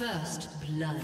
First blood.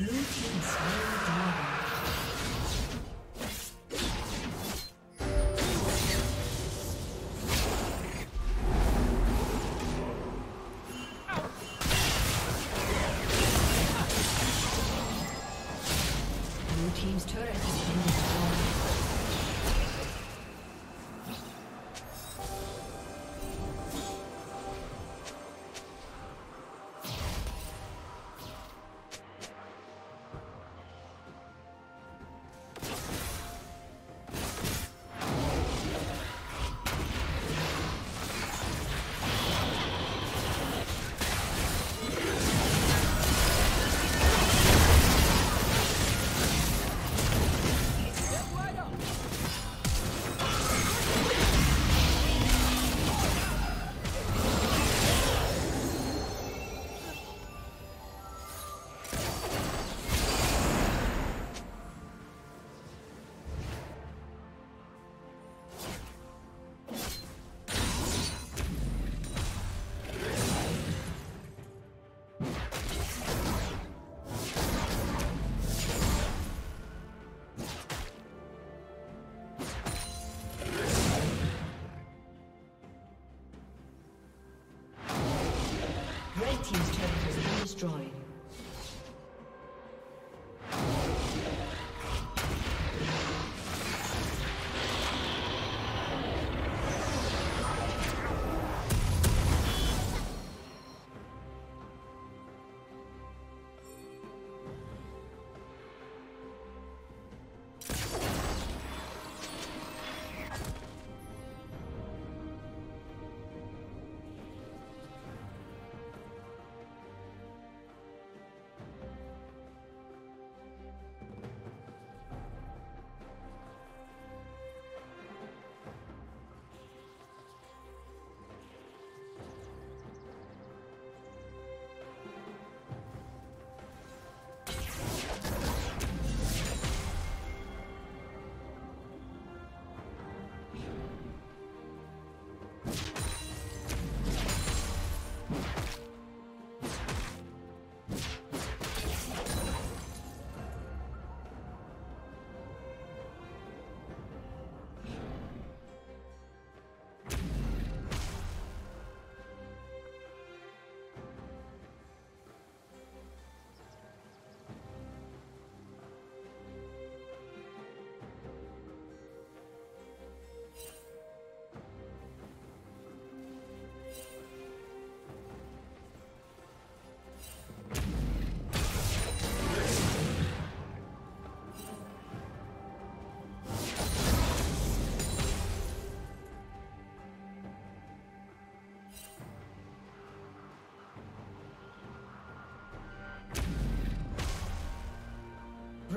Blue team slain dragon. Team's turret has been destroyed.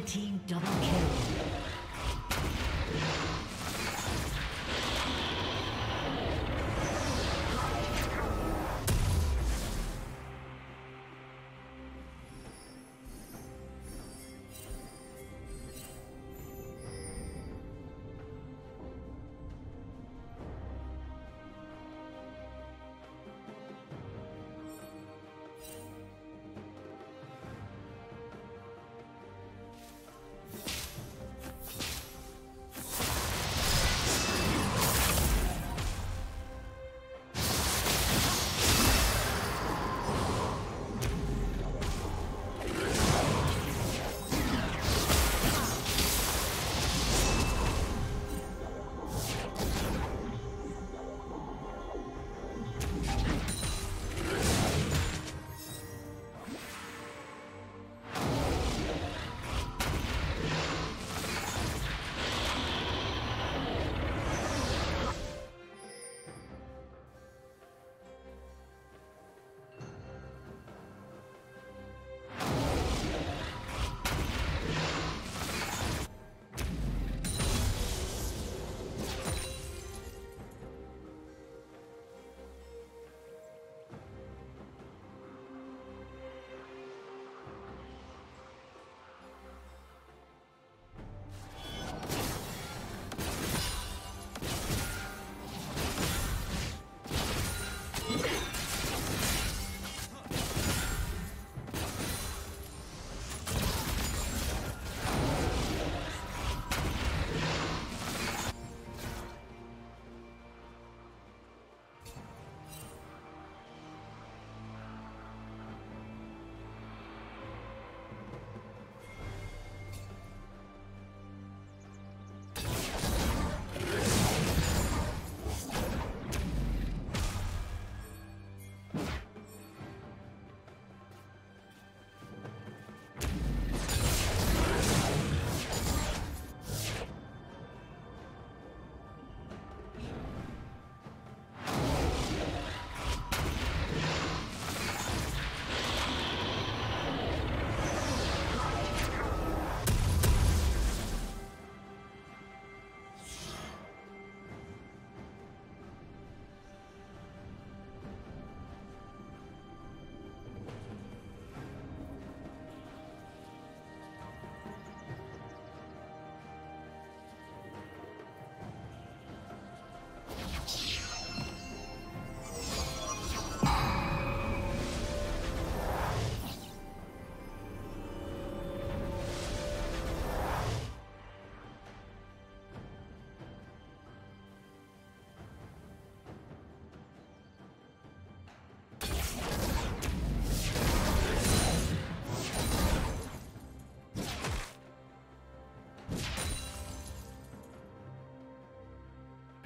Red team double kill.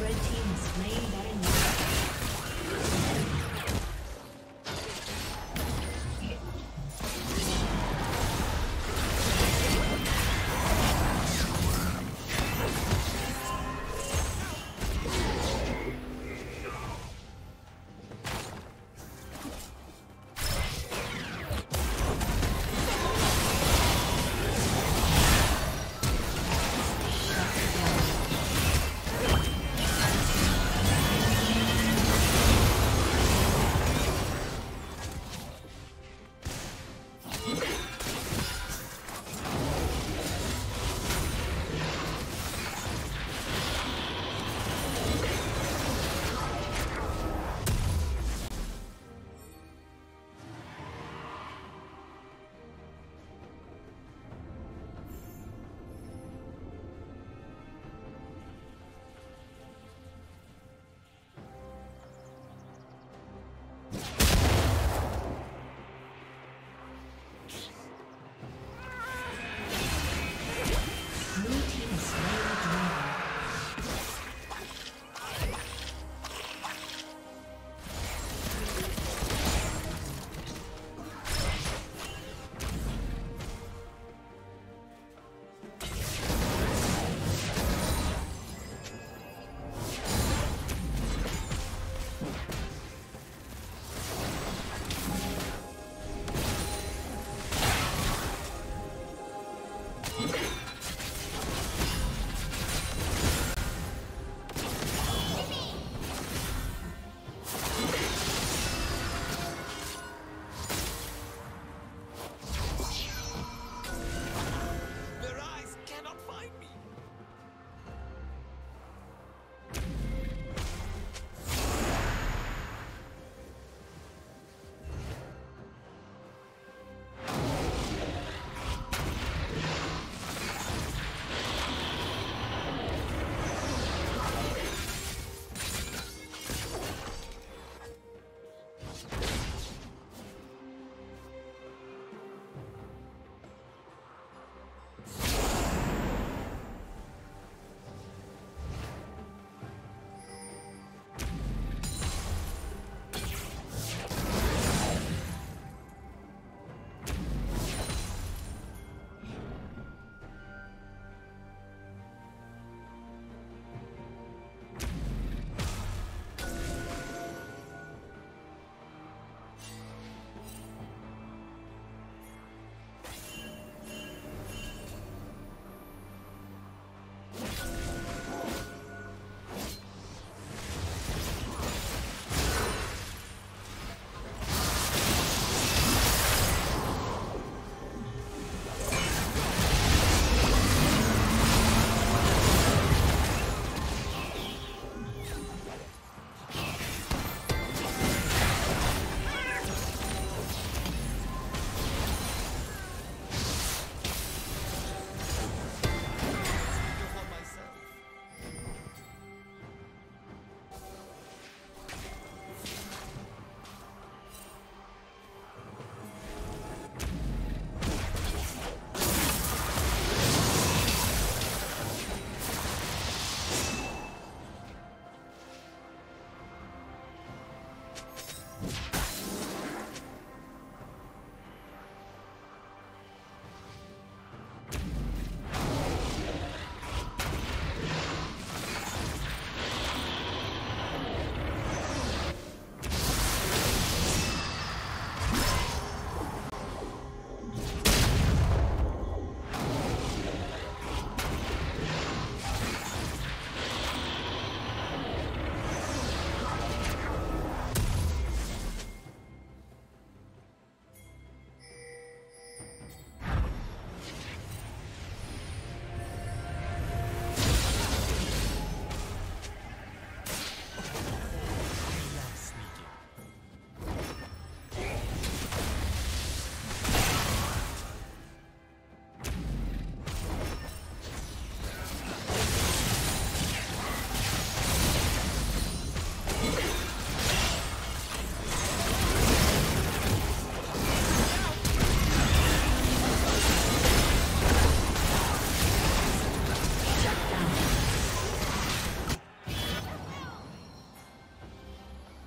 Red team slain Baron Nashor.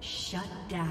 Shut down.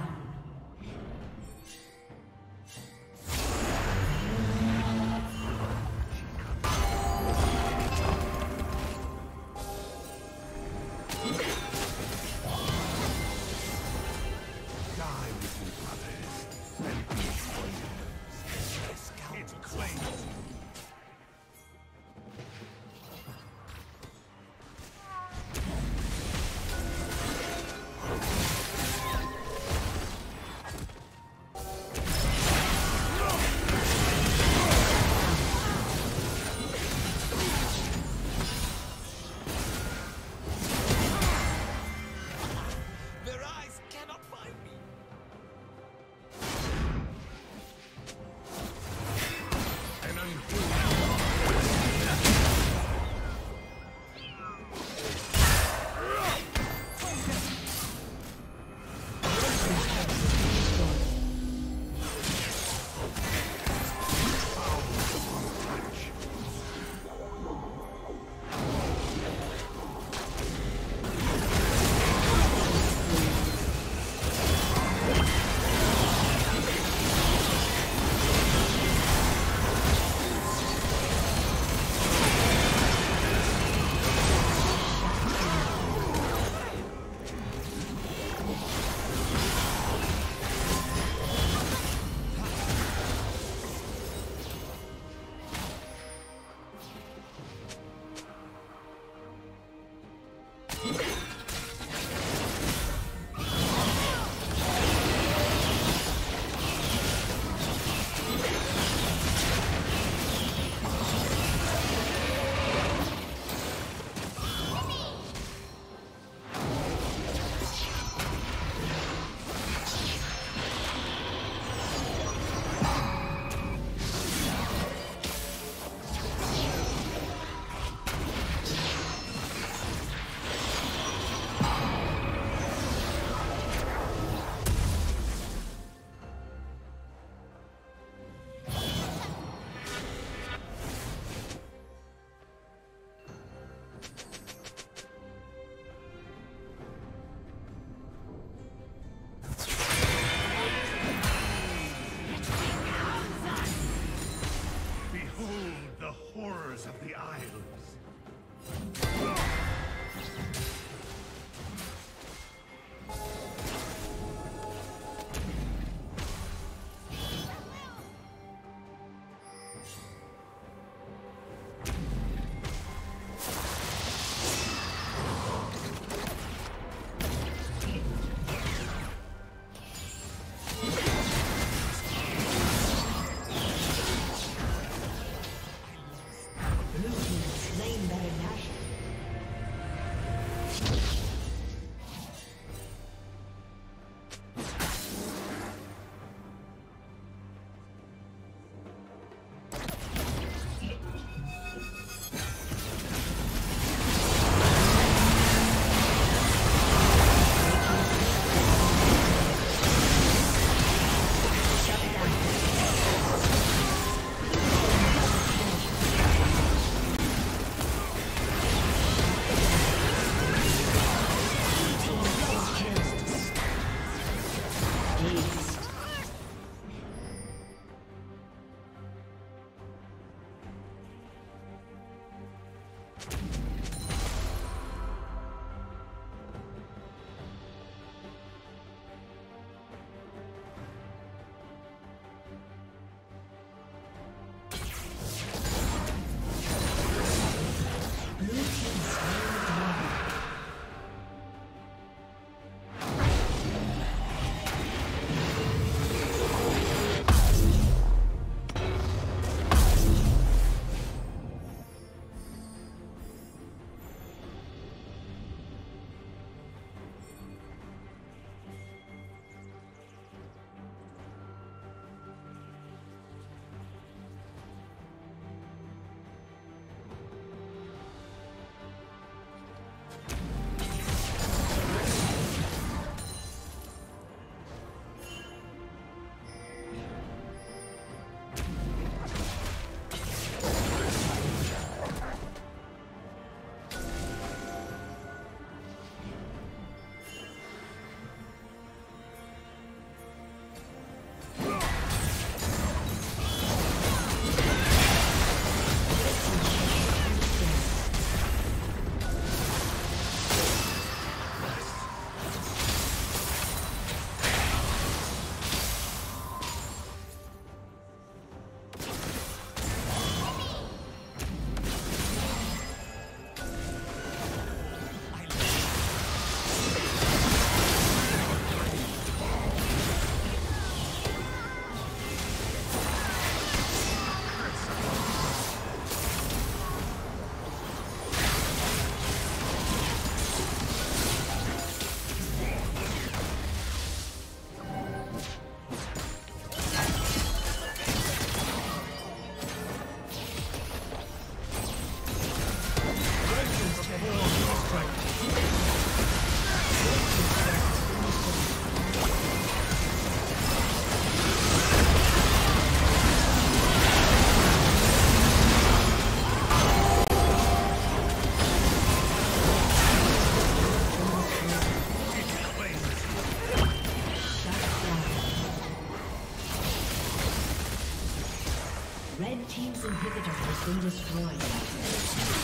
Red team's inhibitor has been destroyed.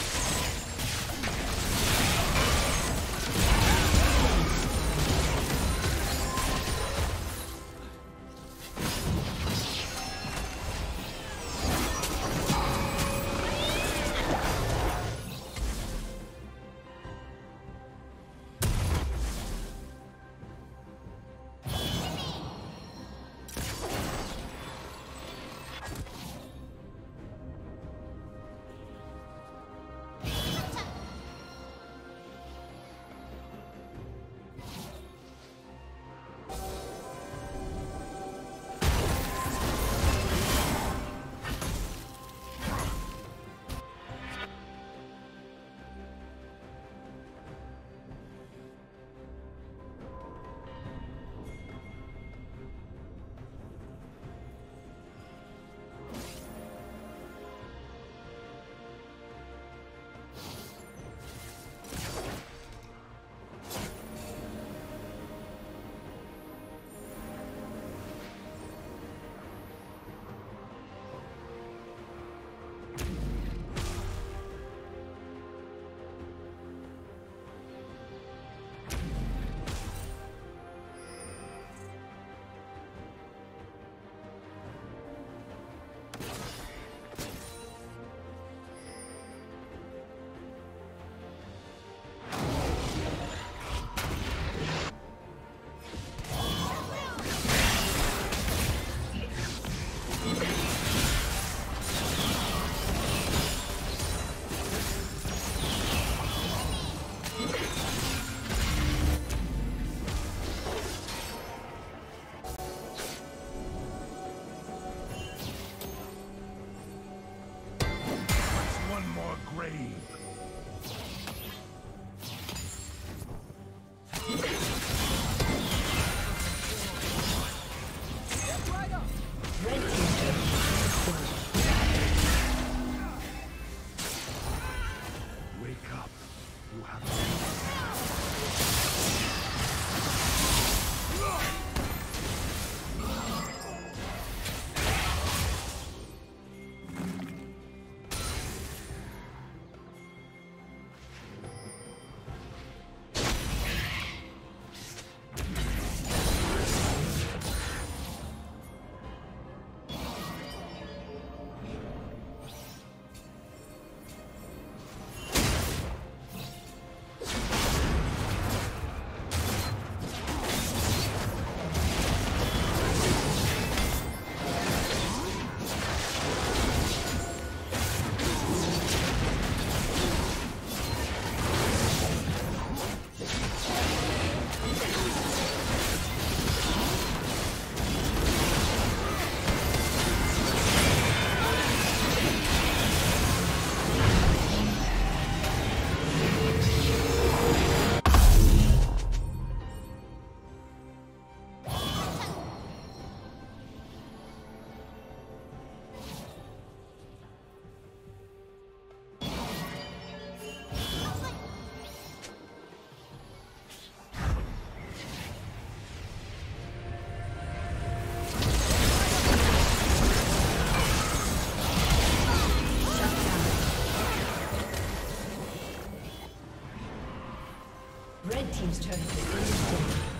Red team's turret has been destroyed.